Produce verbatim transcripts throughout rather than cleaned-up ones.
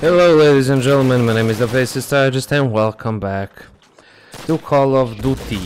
Hello ladies and gentlemen, my name is The Faceless Strategist and welcome back to Call of Duty.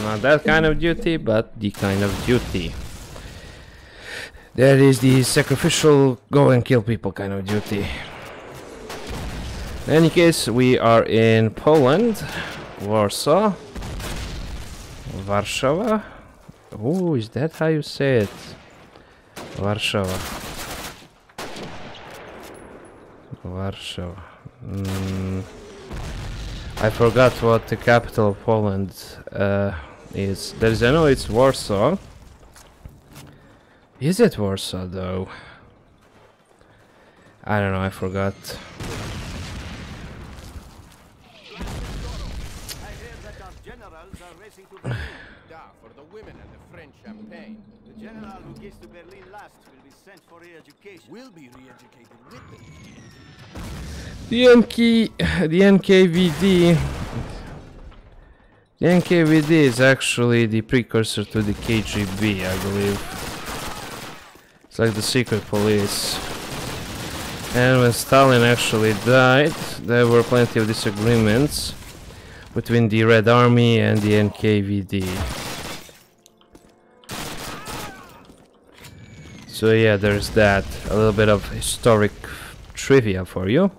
Not that kind of duty, but the kind of duty. That is the sacrificial go and kill people kind of duty. In any case, we are in Poland, Warsaw, Warsaw. Oh, is that how you say it? Warsaw. Warsaw. Mm. I forgot what the capital of Poland uh, is. There is, I know it's Warsaw. Is it Warsaw though? I don't know, I forgot. The general who gets to Berlin last will be sent for re-education. Will be re-educated with me. The N K V D is actually the precursor to the K G B, I believe. It's like the secret police. And when Stalin actually died, there were plenty of disagreements between the Red Army and the N K V D. So yeah, there's that. A little bit of historic trivia for you.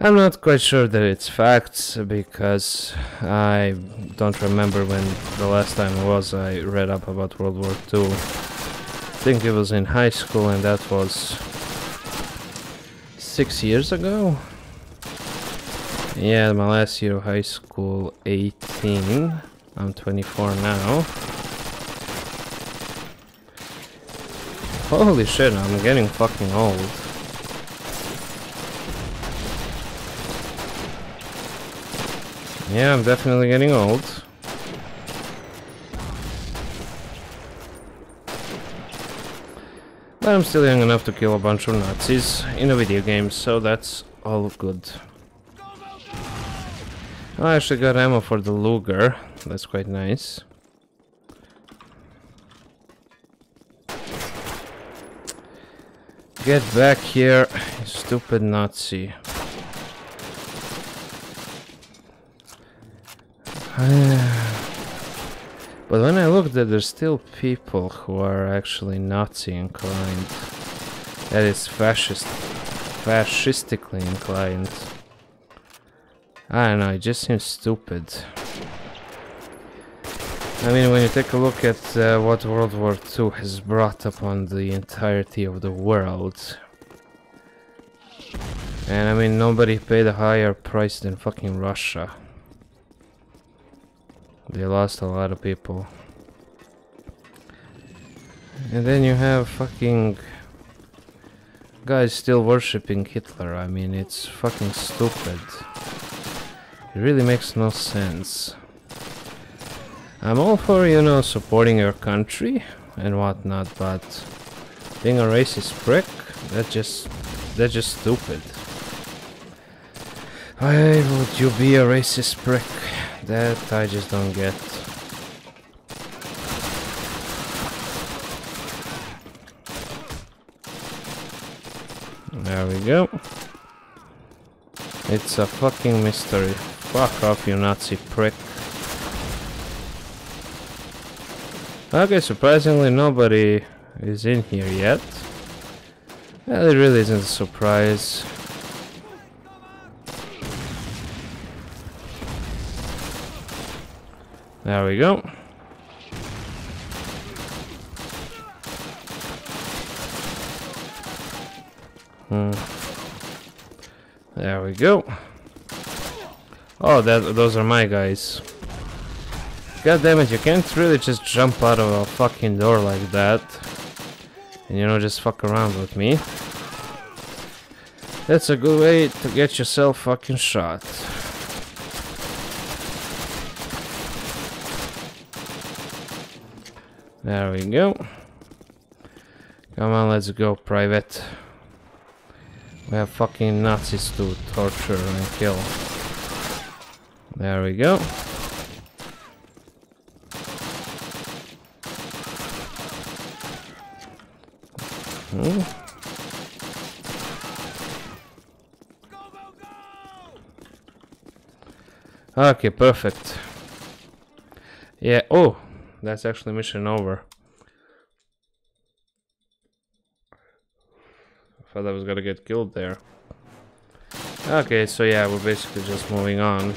I'm not quite sure that it's facts because I don't remember when the last time it was I read up about World War Two. I think it was in high school and that was six years ago. Yeah, my last year of high school, eighteen. I'm twenty-four now. Holy shit, I'm getting fucking old. Yeah, I'm definitely getting old. But I'm still young enough to kill a bunch of Nazis in a video game, so that's all good. I actually got ammo for the Luger, that's quite nice. Get back here, you stupid Nazi. But when I looked at, there's still people who are actually Nazi inclined. That is fascist, fascistically inclined. I don't know, it just seems stupid. I mean, when you take a look at uh, what World War Two has brought upon the entirety of the world. And I mean, nobody paid a higher price than fucking Russia. They lost a lot of people. And then you have fucking guys still worshipping Hitler. I mean, it's fucking stupid. It really makes no sense. I'm all for, you know, supporting your country and whatnot, but being a racist prick, that's just, that's just stupid. Why would you be a racist prick? That I just don't get. There we go. It's a fucking mystery. Fuck off, you Nazi prick. Okay, surprisingly nobody is in here yet. Well, it really isn't a surprise. There we go. Hmm. There we go. Oh, that, those are my guys. God damn it, you can't really just jump out of a fucking door like that. And you know, just fuck around with me. That's a good way to get yourself fucking shot. There we go. Come on, let's go, private. We have fucking Nazis to torture and kill. There we go. Okay, perfect. Yeah, oh, that's actually mission over. I thought I was gonna get killed there. Okay, so yeah, we're basically just moving on.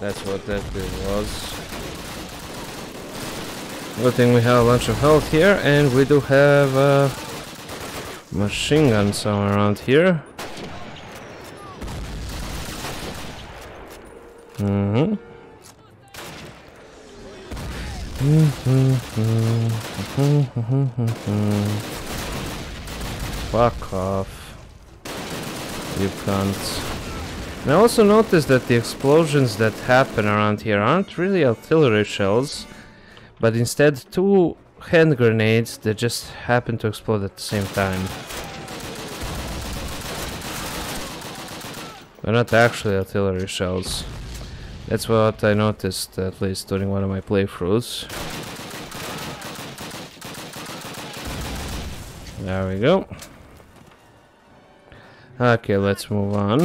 That's what that was. Good thing we have a bunch of health here, and we do have a machine gun somewhere around here. Mm-hmm. Fuck off, you cunts. And I also noticed that the explosions that happen around here aren't really artillery shells, but instead two hand grenades that just happen to explode at the same time. They're not actually artillery shells. That's what I noticed, at least during one of my playthroughs. There we go. Okay, let's move on.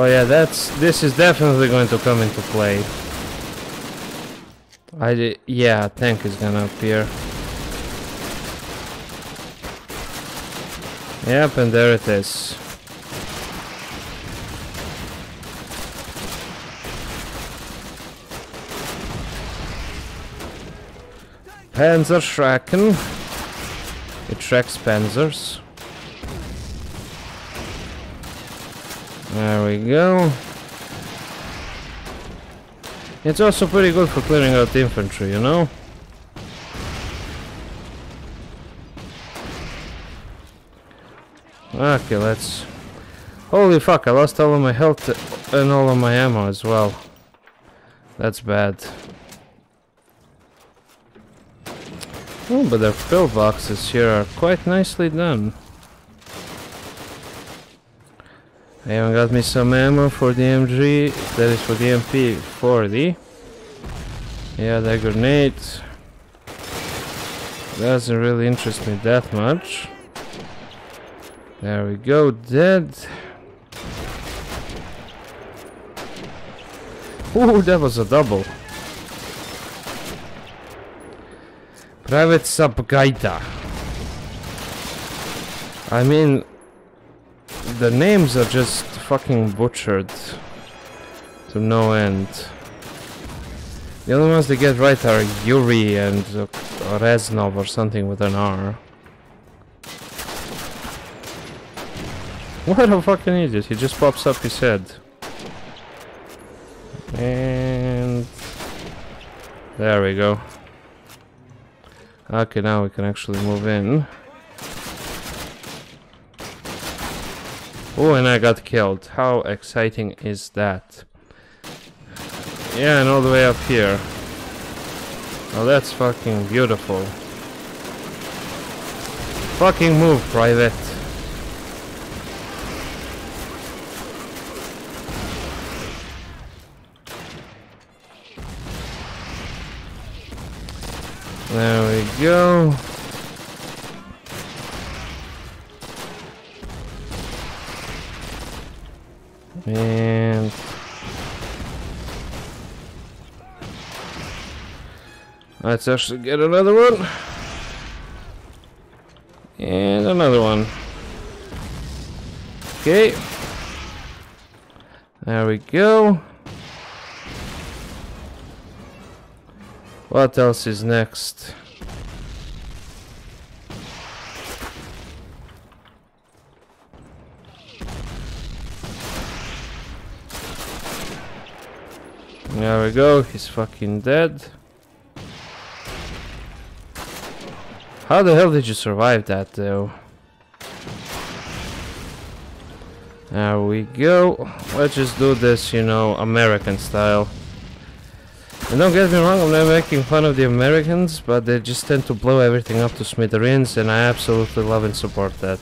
Oh yeah, that's this is definitely going to come into play. I did, yeah, tank is gonna appear. Yep, and there it is. Panzerschrecken. It tracks panzers. There we go. It's also pretty good for clearing out the infantry, you know? Okay, let's... Holy fuck, I lost all of my health and all of my ammo as well. That's bad. Oh, but their pillboxes here are quite nicely done. I even got me some ammo for the M G, that is for the M P forty. Yeah, that grenade doesn't really interest me that much. There we go, dead. Ooh, that was a double. Private Sabgaita. I mean, the names are just fucking butchered to no end. The only ones they get right are Yuri and uh, Reznov or something with an R. What a fucking idiot, he just pops up his head. And... there we go. Okay, now we can actually move in. Oh, and I got killed. How exciting is that? Yeah, and all the way up here. Oh, that's fucking beautiful. Fucking move, private. There we go. And let's actually get another one. And another one. Okay. There we go. What else is next? There we go, he's fucking dead. How the hell did you survive that though? There we go. Let's just do this, you know, American style. And don't get me wrong, I'm not making fun of the Americans, but they just tend to blow everything up to smithereens, and I absolutely love and support that.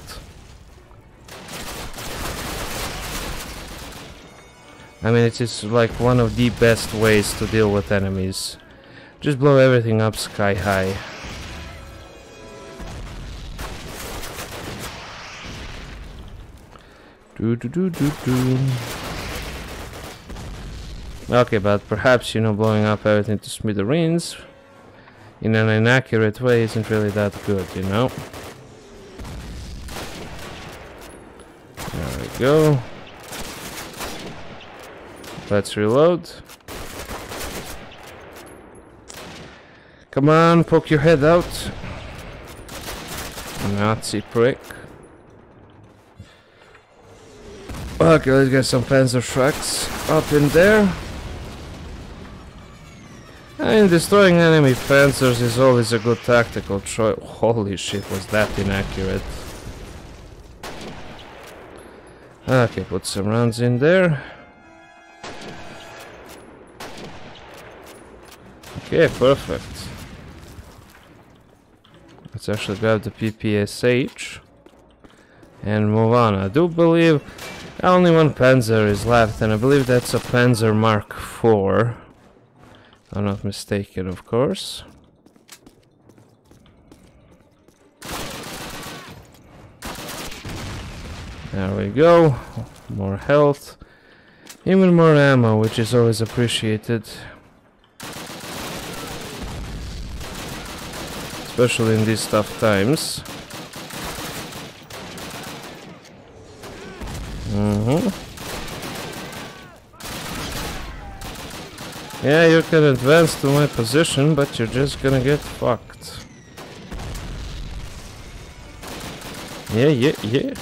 I mean, it's just like one of the best ways to deal with enemies. Just blow everything up sky high. Do, do, do, do, do. Okay, but perhaps, you know, blowing up everything to smithereens in an inaccurate way isn't really that good, you know? There we go. Let's reload. Come on, poke your head out. Nazi prick. Okay, let's get some Panzerschrecks up in there. I mean, destroying enemy panzers is always a good tactical choice. Holy shit, was that inaccurate. Okay, put some rounds in there. Okay, perfect. Let's actually grab the P P S H and move on. I do believe only one Panzer is left, and I believe that's a Panzer Mark four. I'm not mistaken, of course. There we go. More health. Even more ammo, which is always appreciated. Especially in these tough times. Mm-hmm. Yeah, you can advance to my position, but you're just gonna get fucked. Yeah, yeah, yeah.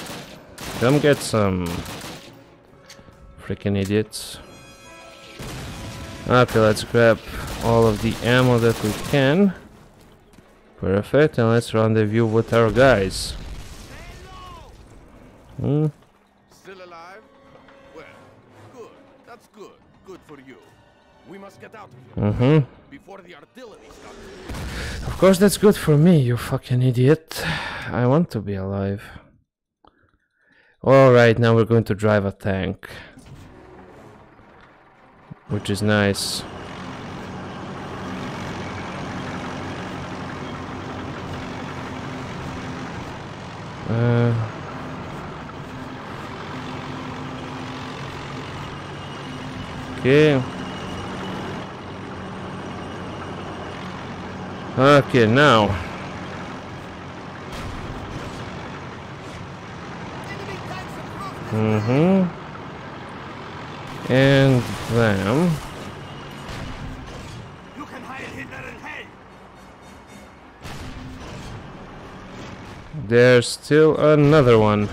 Come get some. Freaking idiots. Okay, let's grab all of the ammo that we can. Perfect, and let's rendezvous with our guys. Hmm. Still alive? Well, good. That's good. Good for you. We must get out of here. Mm-hmm. Before the artillery starts. Of course, that's good for me, you fucking idiot. I want to be alive. All right, now we're going to drive a tank, which is nice. Uh, okay. Okay, now. Mm-hmm. And them. You can hide Hitler in hell. There's still another one.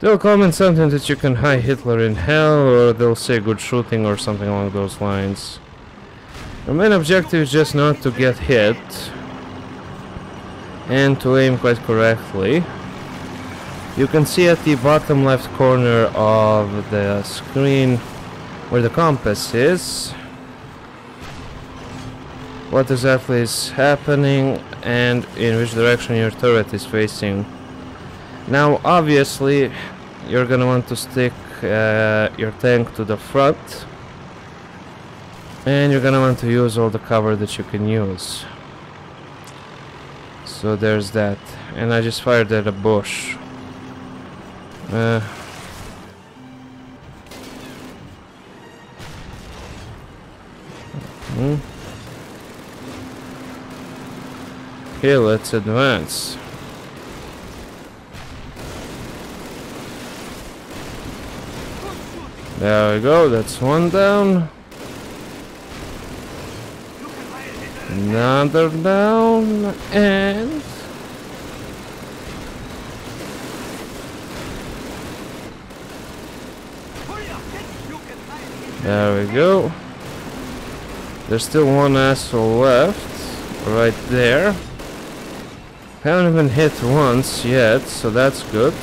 They'll comment something that you can hide Hitler in hell, or they'll say good shooting or something along those lines. The main objective is just not to get hit and to aim quite correctly. You can see at the bottom left corner of the screen where the compass is what exactly is happening and in which direction your turret is facing. Now obviously you're gonna want to stick uh, your tank to the front, and you're gonna want to use all the cover that you can use. So there's that. And I just fired at a bush. Uh, hmm. Okay, let's advance. There we go, that's one down. Another down, and... there we go. There's still one asshole left, right there. Haven't even hit once yet, so that's good.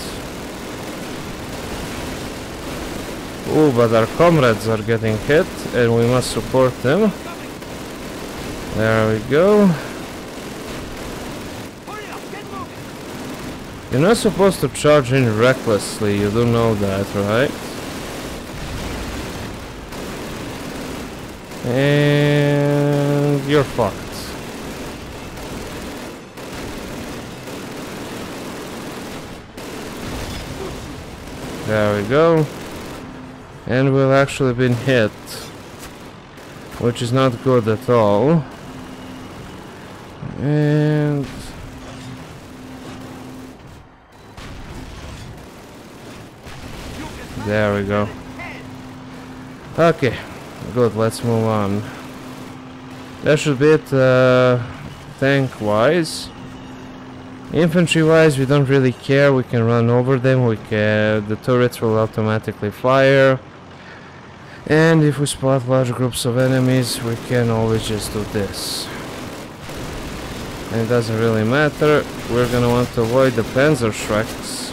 Oh, but our comrades are getting hit, and we must support them. There we go. You're not supposed to charge in recklessly, you do know that, right? And you're fucked. There we go. And we've actually been hit, which is not good at all. And there we go. Okay, good, let's move on. That should be it, uh, tank wise. Infantry wise, we don't really care. We can run over them. We can, the turrets will automatically fire. And if we spot large groups of enemies, we can always just do this. And it doesn't really matter. We're gonna want to avoid the Panzerschrecks,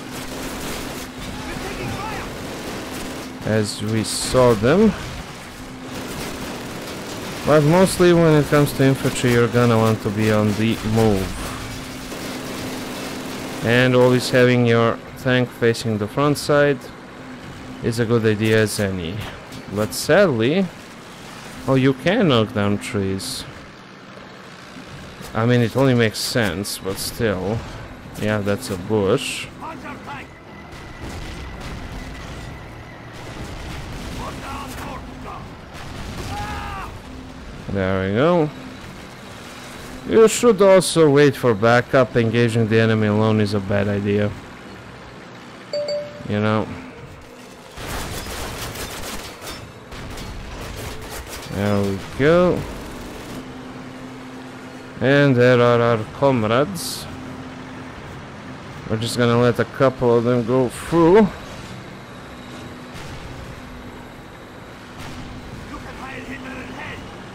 as we saw them. But mostly when it comes to infantry, you're gonna want to be on the move. And always having your tank facing the front side is a good idea as any. But sadly, oh, you can knock down trees. I mean, it only makes sense, but still. Yeah, that's a bush. There we go. You should also wait for backup. Engaging the enemy alone is a bad idea, you know. There we go. And there are our comrades. We're just gonna let a couple of them go through.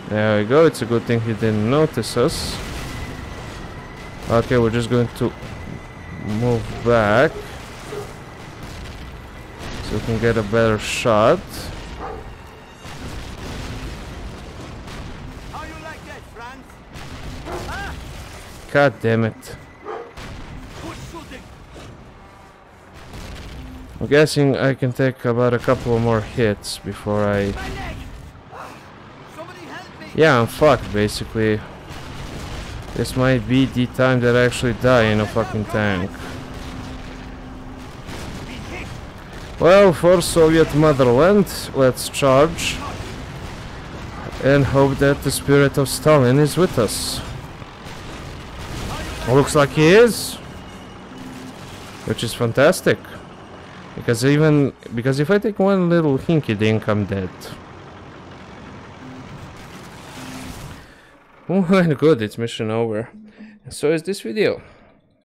There we go, it's a good thing he didn't notice us. Okay, we're just going to move back so we can get a better shot. How you like that, France? God damn it. I'm guessing I can take about a couple more hits before I... Yeah, I'm fucked, basically. This might be the time that I actually die in a fucking tank. Well, for Soviet motherland, let's charge. And hope that the spirit of Stalin is with us. Looks like he is. Which is fantastic. Because even... Because if I take one little hinky dink, I'm dead. Well, good, it's mission over. And so is this video.